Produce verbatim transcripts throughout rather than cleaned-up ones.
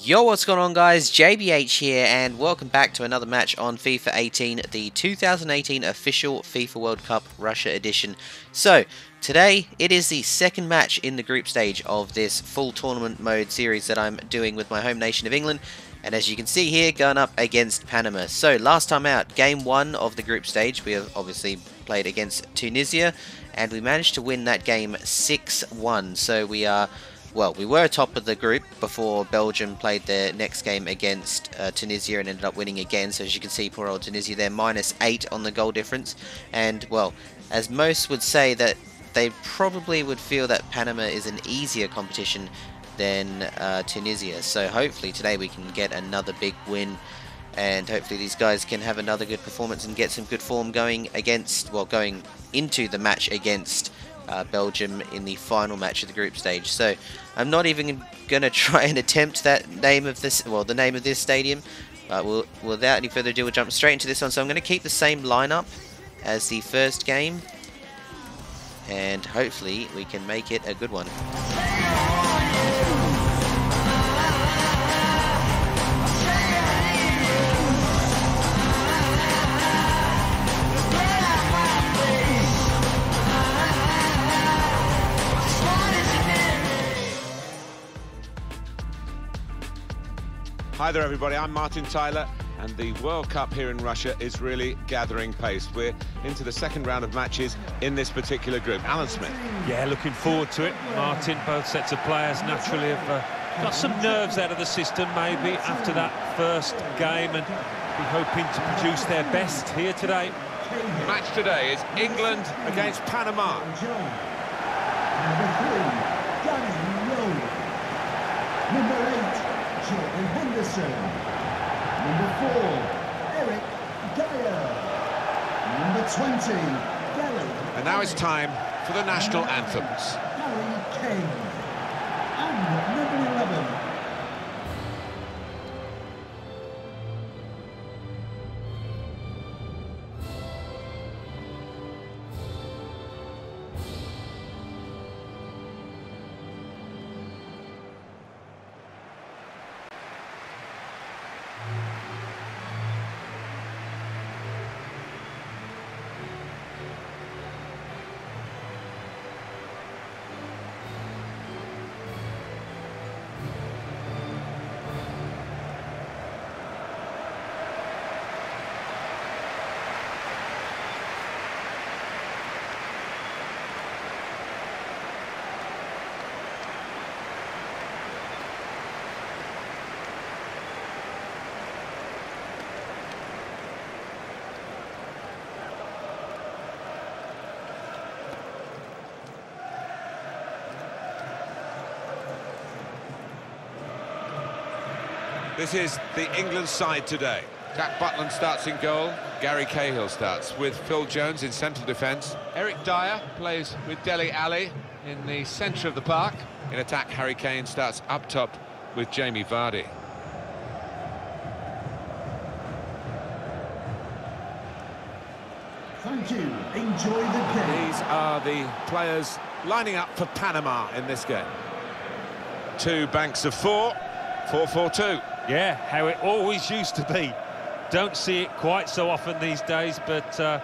Yo, what's going on guys, J B H here and welcome back to another match on FIFA eighteen, the two thousand eighteen official FIFA World Cup Russia edition. So, today it is the second match in the group stage of this full tournament mode series that I'm doing with my home nation of England. And as you can see here, going up against Panama. So, last time out, game one of the group stage, we have obviously played against Tunisia and we managed to win that game six one. So, we are... Well, we were top of the group before Belgium played their next game against uh, Tunisia and ended up winning again. So as you can see, poor old Tunisia, they're minus eight on the goal difference. And, well, as most would say that they probably would feel that Panama is an easier competition than uh, Tunisia. So hopefully today we can get another big win. And hopefully these guys can have another good performance and get some good form going against, well, going into the match against Uh, Belgium in the final match of the group stage. So I'm not even gonna try and attempt that name of this, well, the name of this stadium, but we'll, without any further ado, we'll jump straight into this one. So I'm gonna keep the same lineup as the first game and hopefully we can make it a good one. Hi there everybody, I'm Martin Tyler and the World Cup here in Russia is really gathering pace. We're into the second round of matches in this particular group. Alan Smith. Yeah, looking forward to it, Martin. Both sets of players naturally have uh, got some nerves out of the system maybe after that first game and be hoping to produce their best here today. The match today is England against Panama. Henderson. Number four, Eric Dier. Number twenty, Gary. And now it's time for the national anthems. Harry Kane. And number eleven. This is the England side today. Jack Butland starts in goal, Gary Cahill starts with Phil Jones in central defence. Eric Dier plays with Dele Alli in the centre of the park. In attack, Harry Kane starts up top with Jamie Vardy. Thank you, enjoy the game. These are the players lining up for Panama in this game. Two banks of four, four four two. Yeah, how it always used to be. Don't see it quite so often these days, but uh,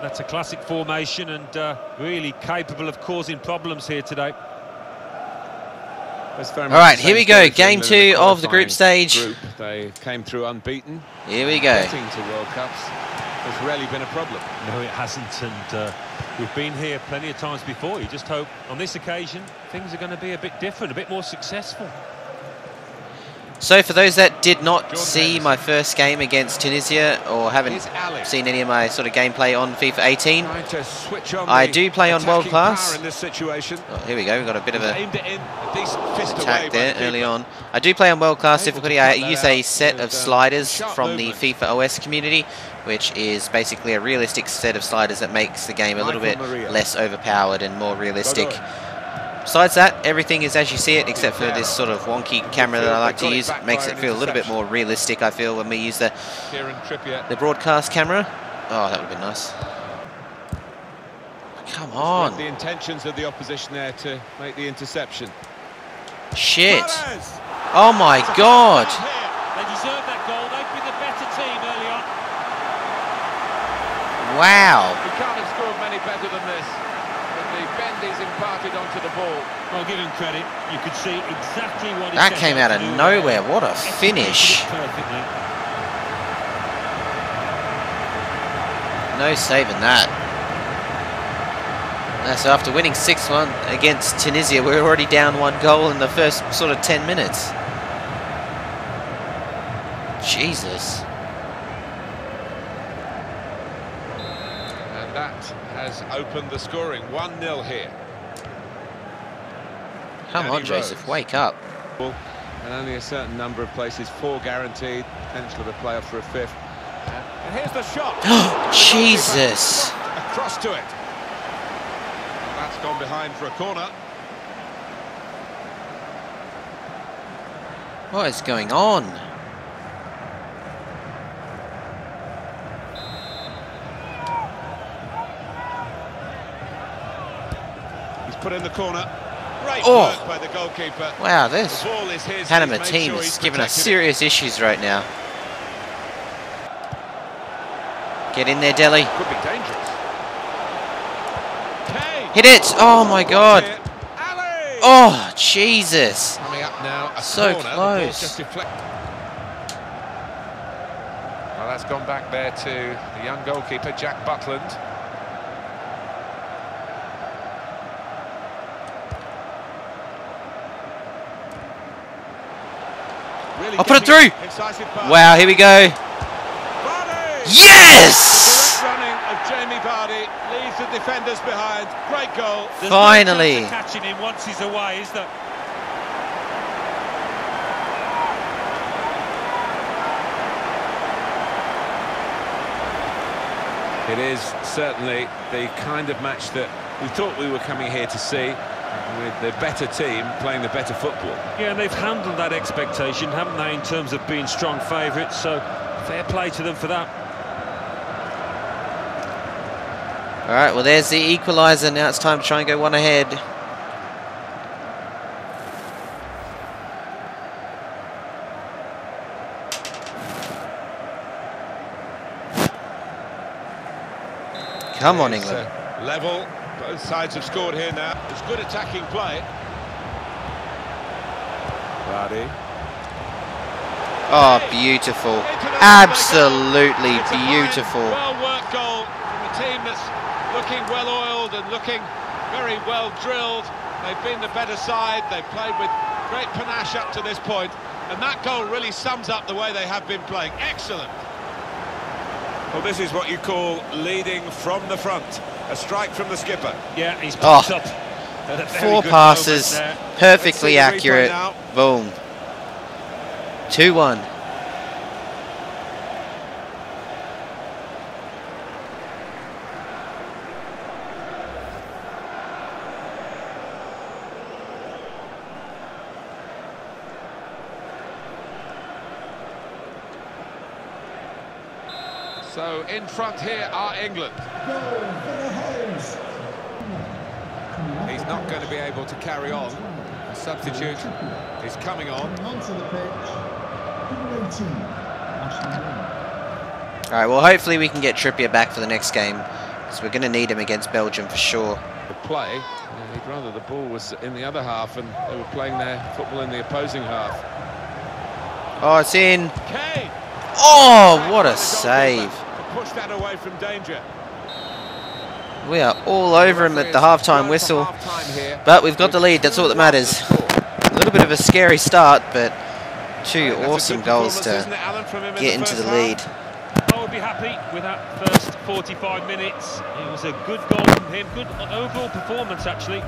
that's a classic formation and uh, really capable of causing problems here today. All right, here we go. Game two of the group stage. Group. They came through unbeaten. Here we go. Getting to World Cups has rarely been a problem. No, it hasn't, and uh, we've been here plenty of times before. You just hope on this occasion things are going to be a bit different, a bit more successful. So for those that did not see my first game against Tunisia or haven't seen any of my sort of gameplay on FIFA eighteen, I do play on World Class. Oh, here we go, we've got a bit of a attack there early on. I do play on World Class difficulty. I use a set of sliders from the FIFA O S community, which is basically a realistic set of sliders that makes the game a little bit less overpowered and more realistic. Besides that, everything is as you see it, except for this sort of wonky camera that I like to use. It makes it feel a little bit more realistic, I feel, when we use the, the broadcast camera. Oh, that would have been nice. Come on. The intentions of the opposition there to make the interception. Shit. Oh my God. They deserve that goal. They've been the better team early on. Wow. He can't have scored many better than this. But the bend is imparted onto the ball. Well, give him credit. You could see exactly what he That came out of nowhere. What a finish. Perfectly. No saving that. So after winning six one against Tunisia, we're already down one goal in the first sort of ten minutes. Jesus. And that has opened the scoring. one nil here. Come on, Joseph, wake up. And only a certain number of places, four guaranteed, potential of a playoff for a fifth. And here's the shot. Jesus. Across to it. That's gone behind for a corner. What is going on? He's put in the corner. Great oh. work by the goalkeeper. Wow, this Panama team sure is giving us serious it. issues right now. Get in there, Dele. Could be dangerous. Hit it! Oh my God! Oh Jesus! Coming up now, a so corner, close. Well, that's gone back there to the young goalkeeper, Jack Butland. Really I'll put it through. Wow! Here we go. Vardy. Yes! The direct running of Jamie Vardy. The defenders behind. Great goal. There's finally no catching him once he's away, is there? It is certainly the kind of match that we thought we were coming here to see, with the better team playing the better football. Yeah, and they've handled that expectation, haven't they, in terms of being strong favourites, so fair play to them for that. All right, well, there's the equaliser. Now it's time to try and go one ahead. Come on, England. Uh, level. Both sides have scored here now. It's good attacking play. Vardy. Oh, beautiful. Absolutely beautiful. Well worked goal from the team that's looking well-oiled and looking very well-drilled. They've been the better side. They've played with great panache up to this point. And that goal really sums up the way they have been playing. Excellent. Well, this is what you call leading from the front. A strike from the skipper. Yeah, he's picked oh. up. Four passes, perfectly accurate. Boom. two one. So in front here are England. He's not going to be able to carry on. A substitute is coming on. All right, well, hopefully we can get Trippier back for the next game, because we're going to need him against Belgium for sure. The play, he'd rather the ball was in the other half and they were playing their football in the opposing half. Oh, it's in. Kane. Oh, what a save. Push that away from danger. We are all over him at the half-time whistle, but we've got the lead, that's all that matters. A little bit of a scary start, but two awesome goals to get into the lead. I would be happy with that first forty-five minutes. It was a good goal from him, good overall performance actually.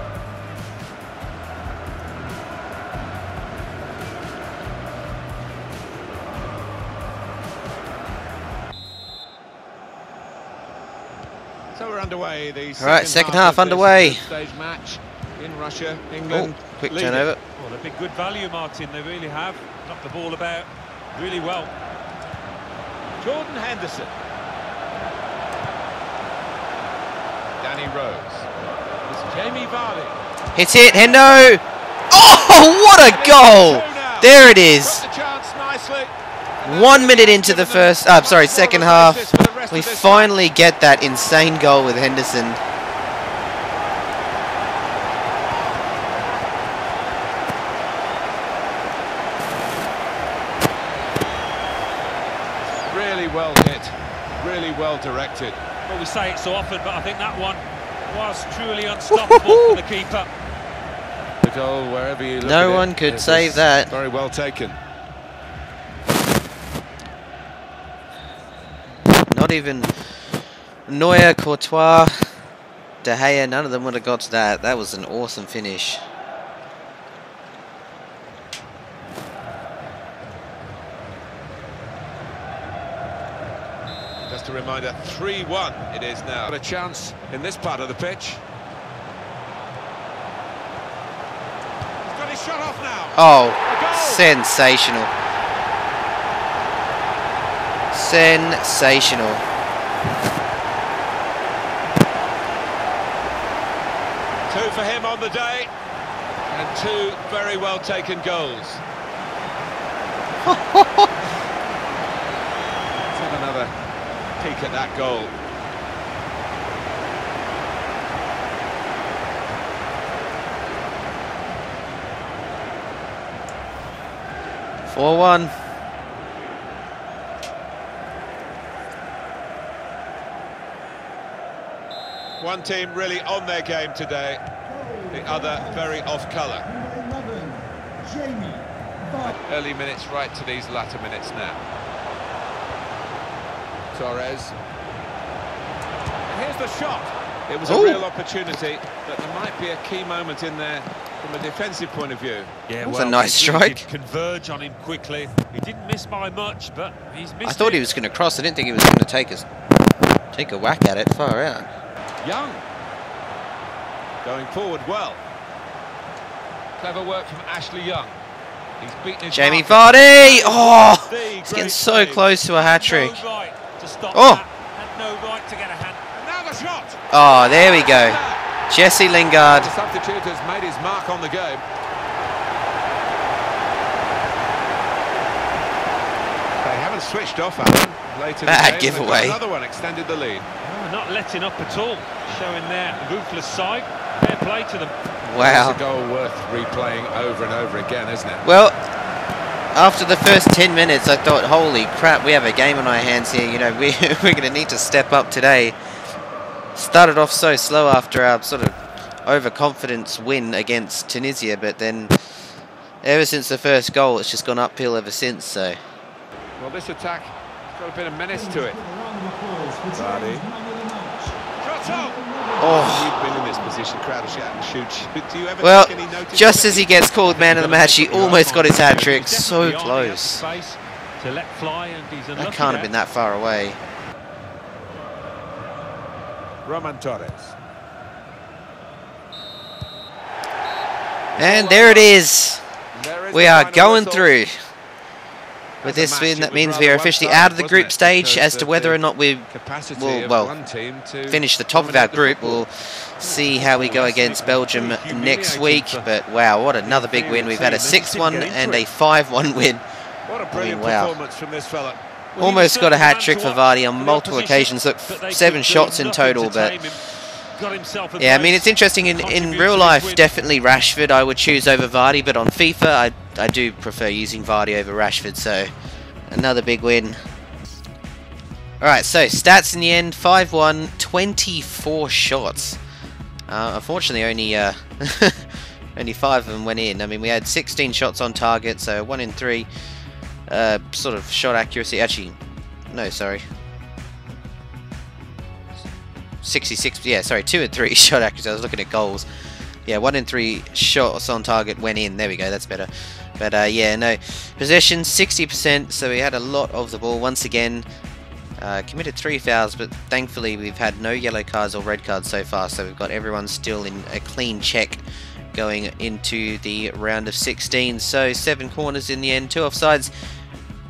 Underway, the second All right, second half, half underway. Stage match in Russia, England. Oh, quick turnover. Well, they've been good value, Martin. They really have knocked the ball about really well. Jordan Henderson, Danny Rose, it's Jamie Vardy. Hits it, Hendo. Oh, what a goal! There it is. One minute into the first, uh, sorry, second half, we finally get that insane goal with Henderson. Really well hit, really well directed. Well, we say it so often, but I think that one was truly unstoppable for the keeper. The goal, wherever you look. No one could save that. Very well taken. Not even Neuer, Courtois, De Gea, none of them would have got to that. That was an awesome finish. Just a reminder, three one it is now. Got a chance in this part of the pitch. He's got his shot off now. Oh, sensational. Sensational. Two for him on the day, and two very well taken goals. Let's have another peek at that goal. four one. One team really on their game today, the other very off colour. Early minutes right to these latter minutes now. Torres. Here's the shot. It was Ooh. a real opportunity, but there might be a key moment in there from a defensive point of view. Yeah, well, a nice strike. Converge on him quickly. He didn't miss by much, but he's missed. I thought it. he was going to cross. I didn't think he was going to take a, take a whack at it far out. Young, going forward well. Clever work from Ashley Young. He's beaten his Jamie Vardy. Oh, he's getting so close to a hat trick. No right to stop oh, that. No right to get a hand. Another shot. Oh, there we go. Jesse Lingard. The substitute has made his mark on the game. They haven't switched off. Later that giveaway. Another one extended the lead. Not letting up at all, showing their ruthless side. Fair play to them. Wow. It's a goal worth replaying over and over again, isn't it? Well, after the first ten minutes, I thought, holy crap, we have a game on our hands here. You know, we, we're going to need to step up today. Started off so slow after our sort of overconfidence win against Tunisia, but then ever since the first goal, it's just gone uphill ever since. So, well, this attack has got a bit of menace to it. Vardy. Oh. You've been in this position, crowd shout and shoot. Do you ever well, take any notice just as he gets called man of the match, he almost got his hat trick. So close. That can't have been that far away. Roman Torres. And there it is. We are going through. With this win, that means we are officially out of the group stage. As to whether or not we will, well, finish the top of our group, we'll see how we go against Belgium next week. But wow, what another big win. We've had a six one and a five one win. I mean, wow. Almost got a hat-trick for Vardy on multiple occasions. Look, seven shots in total, but... yeah, I mean, it's interesting. In, in real life, definitely Rashford I would choose over Vardy, but on FIFA, I, I do prefer using Vardy over Rashford, so another big win. Alright, so stats in the end, five one, twenty-four shots. Uh, unfortunately, only uh, only five of them went in. I mean, we had sixteen shots on target, so one in three, uh, sort of shot accuracy. Actually, no, sorry. sixty-six, yeah, sorry, two and three shot accuracy. I was looking at goals. Yeah, one in three shots on target went in. There we go, that's better. But, uh, yeah, no. Possession, sixty percent, so we had a lot of the ball. Once again, uh, committed three fouls, but thankfully we've had no yellow cards or red cards so far, so we've got everyone still in a clean check going into the round of sixteen. So, seven corners in the end, two offsides.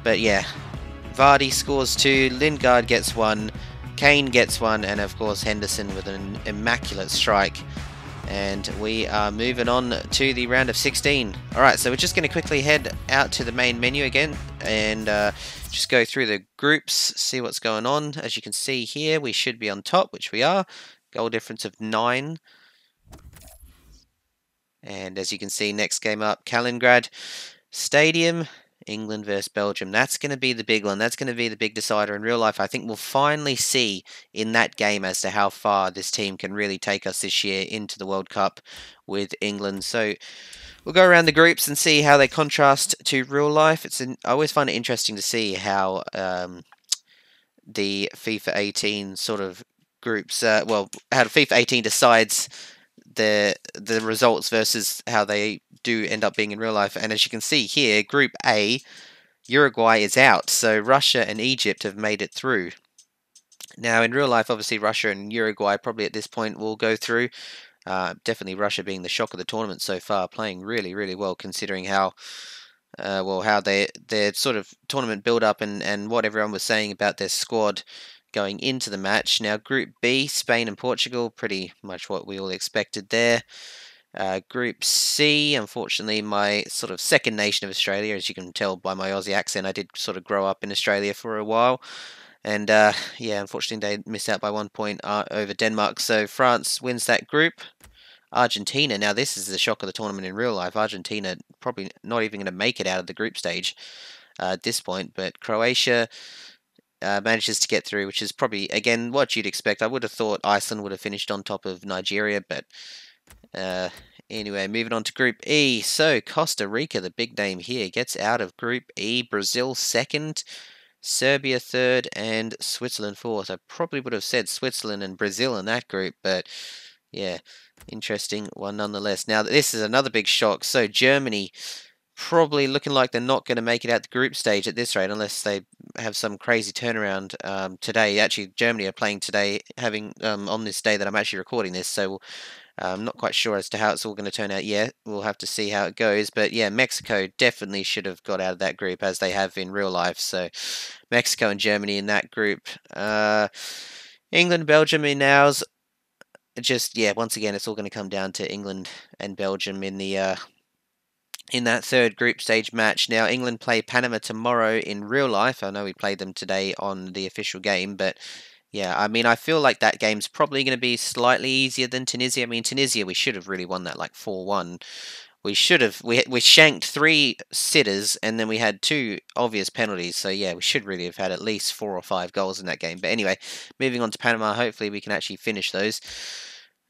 But, yeah, Vardy scores two, Lingard gets one, Kane gets one, and of course Henderson with an immaculate strike And we are moving on to the round of sixteen. Alright, so we're just going to quickly head out to the main menu again and uh, just go through the groups, see what's going on. As you can see here, we should be on top, which we are. Goal difference of nine. And as you can see, next game up, Kaliningrad Stadium, England versus Belgium. That's going to be the big one. That's going to be the big decider in real life. I think we'll finally see in that game as to how far this team can really take us this year into the World Cup with England. So we'll go around the groups and see how they contrast to real life. It's in, I always find it interesting to see how um, the FIFA eighteen sort of groups, uh, well, how FIFA eighteen decides the the results versus how they do end up being in real life. And as you can see here, Group A, Uruguay is out, so Russia and Egypt have made it through. Now in real life, obviously Russia and Uruguay probably at this point will go through. Uh, definitely Russia being the shock of the tournament so far, playing really really well considering how uh, well how they their sort of tournament build up and and what everyone was saying about their squad going into the match. Now Group B, Spain and Portugal, pretty much what we all expected there. Uh, Group C, unfortunately my sort of second nation of Australia, as you can tell by my Aussie accent, I did sort of grow up in Australia for a while, and uh, yeah, unfortunately they missed out by one point uh, over Denmark, so France wins that group. Argentina, now this is the shock of the tournament in real life. Argentina probably not even going to make it out of the group stage uh, at this point, but Croatia Uh, manages to get through, which is probably again what you'd expect. I would have thought Iceland would have finished on top of Nigeria, but uh, anyway, moving on to Group E. So Costa Rica, the big name here, gets out of Group E. Brazil second, Serbia third, and Switzerland fourth. I probably would have said Switzerland and Brazil in that group, but yeah, interesting one nonetheless. Now this is another big shock. So Germany, probably looking like they're not going to make it out the group stage at this rate unless they have some crazy turnaround um, today. Actually, Germany are playing today, having um, on this day that I'm actually recording this, so I'm not quite sure as to how it's all going to turn out yet. We'll have to see how it goes. But yeah, Mexico definitely should have got out of that group as they have in real life. So Mexico and Germany in that group. Uh, England, Belgium in ours. Just, yeah, once again, it's all going to come down to England and Belgium in the... Uh, in that third group stage match. Now England play Panama tomorrow in real life. I know we played them today on the official game, but yeah, I mean, I feel like that game's probably going to be slightly easier than Tunisia. I mean, Tunisia, we should have really won that like four one. We should have, we, we shanked three sitters and then we had two obvious penalties. So yeah, we should really have had at least four or five goals in that game. But anyway, moving on to Panama, hopefully we can actually finish those.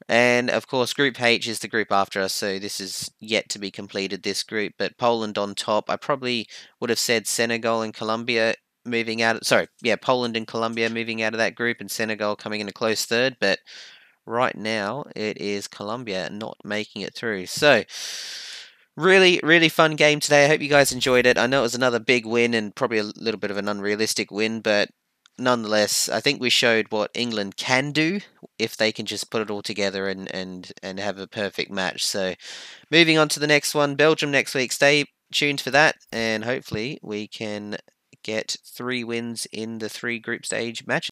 And, of course, Group H is the group after us, so this is yet to be completed, this group. But Poland on top. I probably would have said Senegal and Colombia moving out. Sorry, yeah, Poland and Colombia moving out of that group and Senegal coming in a close third. But right now it is Colombia not making it through. So, really, really fun game today. I hope you guys enjoyed it. I know it was another big win and probably a little bit of an unrealistic win, but nonetheless, I think we showed what England can do if they can just put it all together and, and, and have a perfect match. So moving on to the next one, Belgium next week. Stay tuned for that, and hopefully we can get three wins in the three group stage matches.